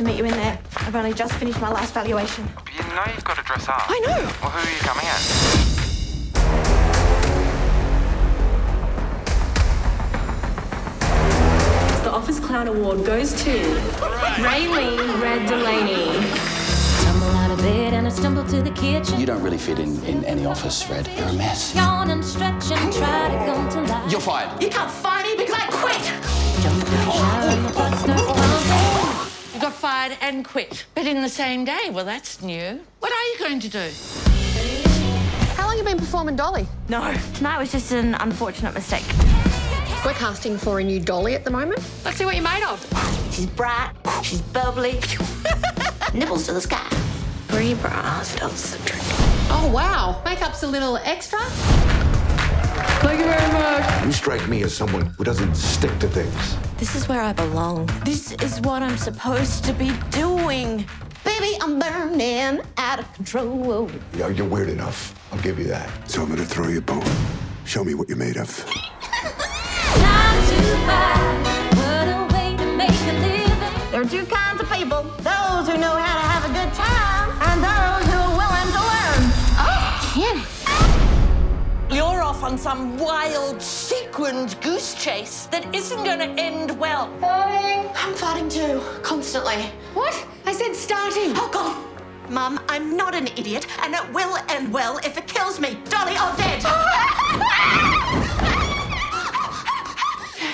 to meet you in there. I've only just finished my last valuation. You know you've got to dress up. I know. Well, who are you coming as? The Office Clown Award goes to Raylene Red Delaney. Stumble out of bed and I stumble to the kitchen. You don't really fit in any office, Red. You're a mess. Yawn and stretch and try to come to life. You're fired. You can't fire me because I quit. You got fired and quit, but in the same day. Well, that's new. What are you going to do? How long have you been performing Dolly? No, tonight was just an unfortunate mistake. We're casting for a new Dolly at the moment. Let's see what you're made of. She's bright, she's bubbly, nipples to the sky. Three bras does the trick. Oh, wow. Makeup's a little extra. Thank you very much. You strike me as someone who doesn't stick to things. This is where I belong. This is what I'm supposed to be doing. Baby, I'm burning out of control. Yeah, you're weird enough. I'll give you that. So I'm gonna throw you a bone. Show me what you're made of. There are two kinds of people. Those who know how to have a good time and those who are willing to learn. Oh, yeah. You're off on some wild, sequined goose chase that isn't gonna end well. Farting. I'm farting too, constantly. What? I said starting. Oh, God. Mum, I'm not an idiot, and it will end well if it kills me. Dolly or dead.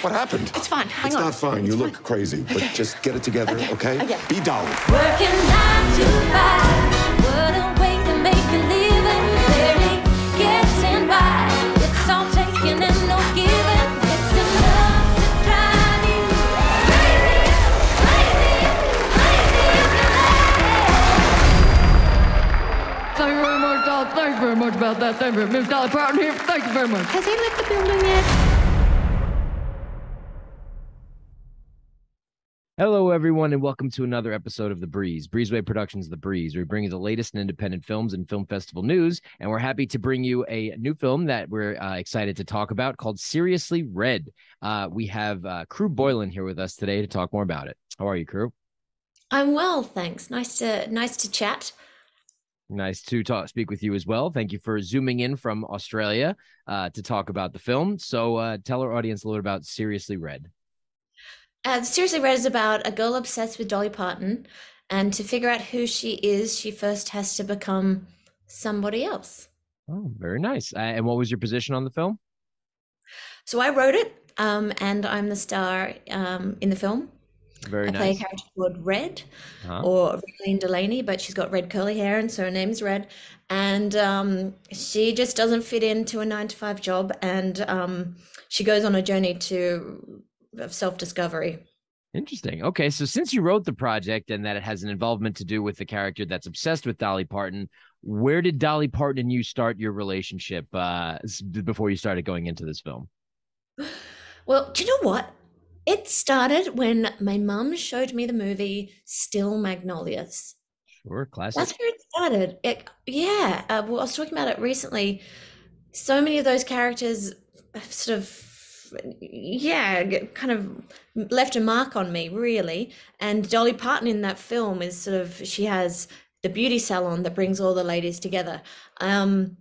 What happened? It's fine. Hang on. It's not fine. You look crazy, but just get it together, okay? Be Dolly. Working 9 to 5. What a way to make a living. Barely getting by. It's all taking and no giving. It's enough to drive you crazy, crazy, crazy. Thank you very much, Dolly. Thank you very much about that. Thank you, Miss Dolly Parton here. Thank you very much. Has he left the building yet? Hello, everyone, and welcome to another episode of The Breeze. Breezeway Productions, The Breeze. We bring you the latest in independent films and film festival news, and we're happy to bring you a new film that we're excited to talk about called Seriously Red. We have Krew Boylan here with us today to talk more about it. How are you, Krew? I'm well, thanks. Nice to chat. Nice to speak with you as well. Thank you for zooming in from Australia to talk about the film. So tell our audience a little about Seriously Red. Seriously Red is about a girl obsessed with Dolly Parton, and to figure out who she is, she first has to become somebody else. Oh, very nice. And what was your position on the film? So I wrote it, and I'm the star in the film. Very nice. I play a character called Red, or Raylene Delaney, but she's got red curly hair, and so her name's Red. And she just doesn't fit into a 9-to-5 job, and she goes on a journey of self-discovery. Interesting. Okay, so since you wrote the project and that it has an involvement to do with the character that's obsessed with Dolly Parton, where did Dolly Parton and you start your relationship before you started going into this film? Well, do you know what? It started when my mum showed me the movie Steel Magnolias. Sure, classic. That's where it started. Well, I was talking about it recently. So many of those characters sort of kind of left a mark on me, really. And Dolly Parton in that film is sort of, she has the beauty salon that brings all the ladies together. And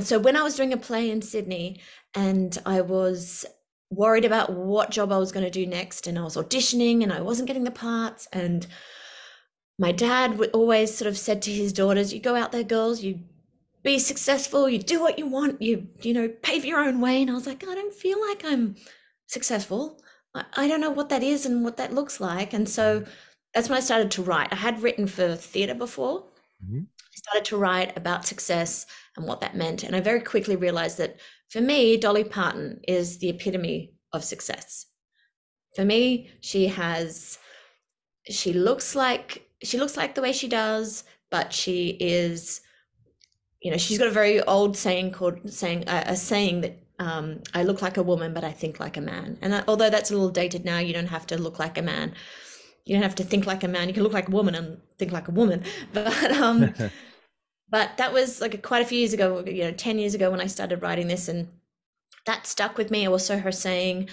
so when I was doing a play in Sydney and I was worried about what job I was going to do next, and I was auditioning and I wasn't getting the parts, and my dad always sort of said to his daughters, you go out there, girls, you be successful, you do what you want, you know, pave your own way. And I was like, I don't feel like I'm successful. I don't know what that is and what that looks like. And so that's when I started to write. I had written for theatre before. I started to write about success and what that meant. And I very quickly realized that for me, Dolly Parton is the epitome of success. For me, she looks like the way she does, but she is, you know, she's got a very old saying that I look like a woman, but I think like a man. And although that's a little dated now, you don't have to look like a man. You don't have to think like a man. You can look like a woman and think like a woman. But but that was like quite a few years ago, you know, 10 years ago when I started writing this, and that stuck with me. Also her saying,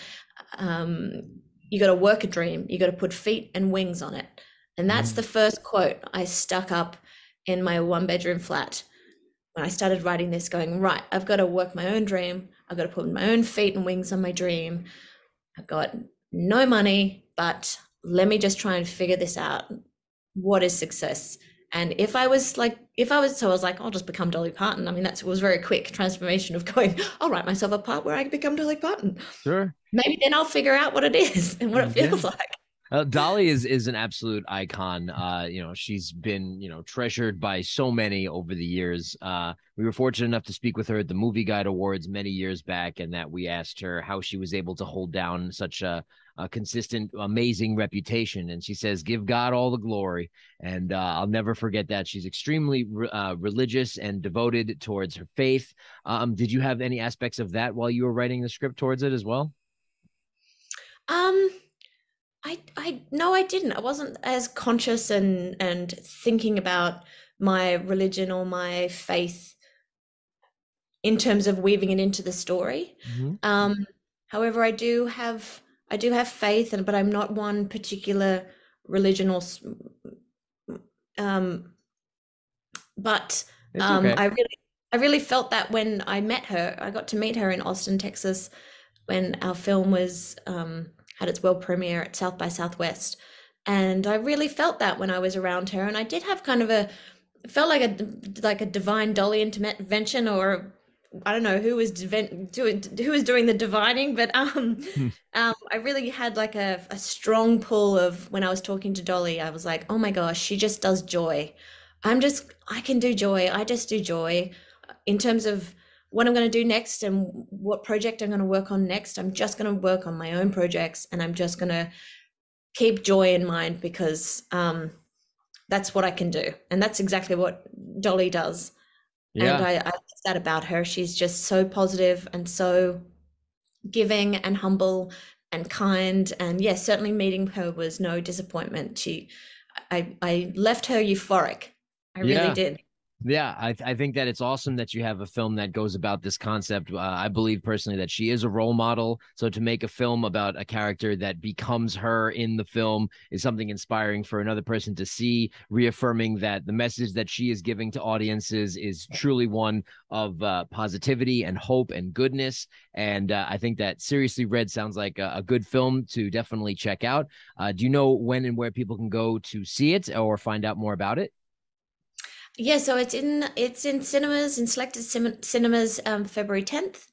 you got to work a dream. You got to put feet and wings on it. And that's the first quote I stuck up in my one-bedroom flat when I started writing this, going, right, I've got to work my own dream. I've got to put my own feet and wings on my dream. I've got no money, but let me just try and figure this out. What is success? And I was like, I'll just become Dolly Parton. I mean, that was very quick transformation of going, I'll write myself a part where I become Dolly Parton. Sure. Maybe then I'll figure out what it is and what it feels like. Dolly is an absolute icon. She's been, treasured by so many over the years. We were fortunate enough to speak with her at the Movie Guide Awards many years back, and that we asked her how she was able to hold down such a consistent, amazing reputation. And she says, give God all the glory. And I'll never forget that. She's extremely religious and devoted towards her faith. Did you have any aspects of that while you were writing the script towards it as well? No, I didn't. I wasn't as conscious and thinking about my religion or my faith in terms of weaving it into the story. Mm-hmm. However, I do have faith, but I'm not one particular religion or. Okay. I really felt that when I met her. I got to meet her in Austin, Texas, when our film was. Had its world premiere at South by Southwest. And I really felt that when I was around her. And I did have kind of felt like a divine Dolly intervention, or I don't know who was doing the divining, but I really had like a strong pull of when I was talking to Dolly, I was like, oh my gosh, she just does joy. I can do joy. I just do joy. In terms of what I'm going to do next and what project I'm going to work on next, I'm just going to work on my own projects, and I'm just going to keep joy in mind because that's what I can do. And that's exactly what Dolly does. Yeah. And I love that about her. She's just so positive and so giving and humble and kind. And yes, certainly meeting her was no disappointment. I left her euphoric. I really did. Yeah, I think that it's awesome that you have a film that goes about this concept. I believe personally that she is a role model. So to make a film about a character that becomes her in the film is something inspiring for another person to see, reaffirming that the message that she is giving to audiences is truly one of positivity and hope and goodness. And I think that Seriously Red sounds like a good film to definitely check out. Do you know when and where people can go to see it or find out more about it? Yeah, so it's in cinemas, in selected cinemas, February 10th,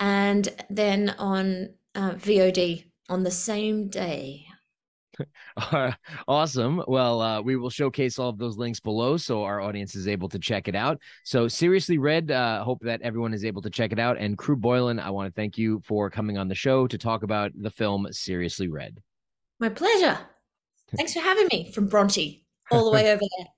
and then on VOD on the same day. Awesome. Well, we will showcase all of those links below so our audience is able to check it out. So Seriously Red, hope that everyone is able to check it out. And Krew Boylan, I want to thank you for coming on the show to talk about the film Seriously Red. My pleasure. Thanks for having me from Bronte all the way over there.